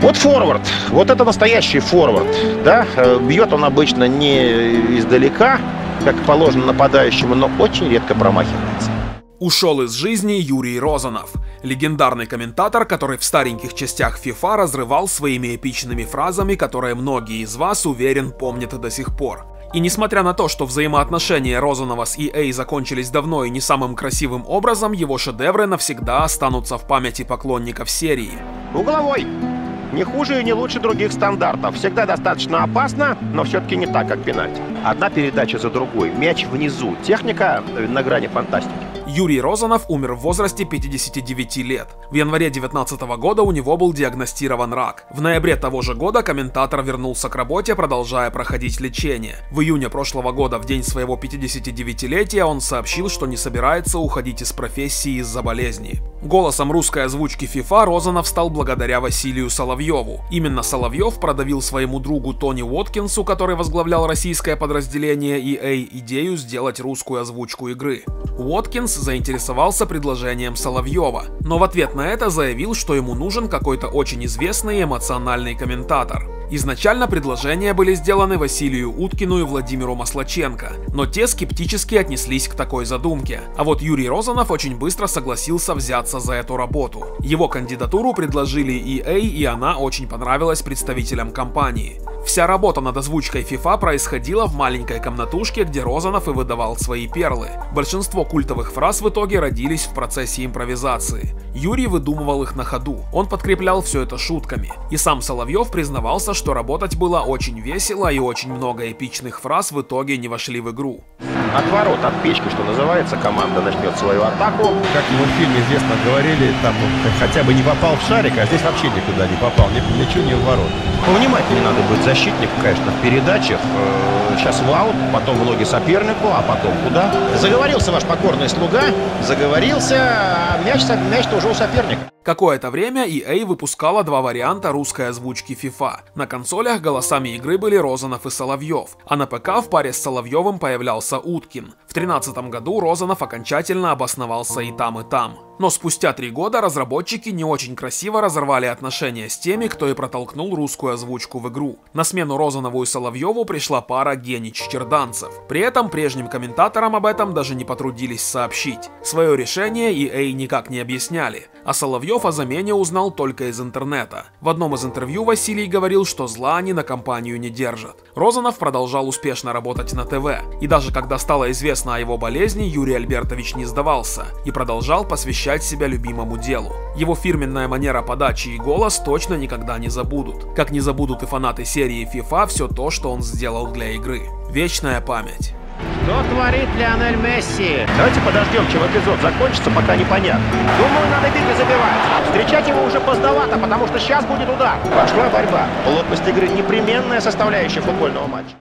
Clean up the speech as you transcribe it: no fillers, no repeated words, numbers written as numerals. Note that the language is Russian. Вот форвард, вот это настоящий форвард, да, бьет он обычно не издалека, как положено нападающему, но очень редко промахивается. Ушел из жизни Юрий Розанов, легендарный комментатор, который в стареньких частях FIFA разрывал своими эпичными фразами, которые многие из вас, уверен, помнят до сих пор. И несмотря на то, что взаимоотношения Розанова с EA закончились давно и не самым красивым образом, его шедевры навсегда останутся в памяти поклонников серии. Угловой! Не хуже и не лучше других стандартов. Всегда достаточно опасно, но все-таки не так, как пенальти. Одна передача за другой, мяч внизу, техника на грани фантастики. Юрий Розанов умер в возрасте 59 лет. В январе 2019 года у него был диагностирован рак. В ноябре того же года комментатор вернулся к работе, продолжая проходить лечение. В июне прошлого года, в день своего 59-летия, он сообщил, что не собирается уходить из профессии из-за болезни. Голосом русской озвучки FIFA Розанов стал благодаря Василию Соловьеву. Именно Соловьев продавил своему другу Тони Уоткинсу, который возглавлял российское подразделение EA, идею сделать русскую озвучку игры. Уоткинс заинтересовался предложением Соловьева, но в ответ на это заявил, что ему нужен какой-то очень известный эмоциональный комментатор. Изначально предложения были сделаны Василию Уткину и Владимиру Маслаченко, но те скептически отнеслись к такой задумке. А вот Юрий Розанов очень быстро согласился взяться за эту работу. Его кандидатуру предложили EA, и она очень понравилась представителям компании. Вся работа над озвучкой FIFA происходила в маленькой комнатушке, где Розанов и выдавал свои перлы. Большинство культовых фраз в итоге родились в процессе импровизации. Юрий выдумывал их на ходу, он подкреплял все это шутками. И сам Соловьев признавался, что работать было очень весело, и очень много эпичных фраз в итоге не вошли в игру. Отворот от печки, что называется, команда начнет свою атаку. Как в мультфильме известно говорили, там хотя бы не попал в шарик, а здесь вообще никуда не попал, ни по мячу, ни в ворот. Повнимательнее надо быть защитник, конечно, в передачах. Сейчас в аут, потом в ноги сопернику, а потом куда? Заговорился ваш покорный слуга, заговорился, а мяч-то уже у соперника. Какое-то время EA выпускала два варианта русской озвучки FIFA. На консолях голосами игры были Розанов и Соловьев, а на ПК в паре с Соловьевым появлялся Уткин. В 2013 году Розанов окончательно обосновался и там, и там. Но спустя 3 года разработчики не очень красиво разорвали отношения с теми, кто и протолкнул русскую озвучку в игру. На смену Розанову и Соловьеву пришла пара Генич-Черданцев. При этом прежним комментаторам об этом даже не потрудились сообщить. Свое решение EA никак не объясняли, а Соловьев о замене узнал только из интернета. В одном из интервью Василий говорил, что зла они на компанию не держат. Розанов продолжал успешно работать на ТВ, и даже когда стало известно о его болезни, Юрий Альбертович не сдавался и продолжал посвящать себя любимому делу. Его фирменная манера подачи и голос точно никогда не забудут. Как не забудут и фанаты серии FIFA все то, что он сделал для игры. Вечная память. Что творит Леонель Месси? Давайте подождем, чем эпизод закончится, пока непонятно. Думаю, надо бить и забивать. Встречать его уже поздновато, потому что сейчас будет удар. Пошла борьба. Плотность игры – непременная составляющая футбольного матча.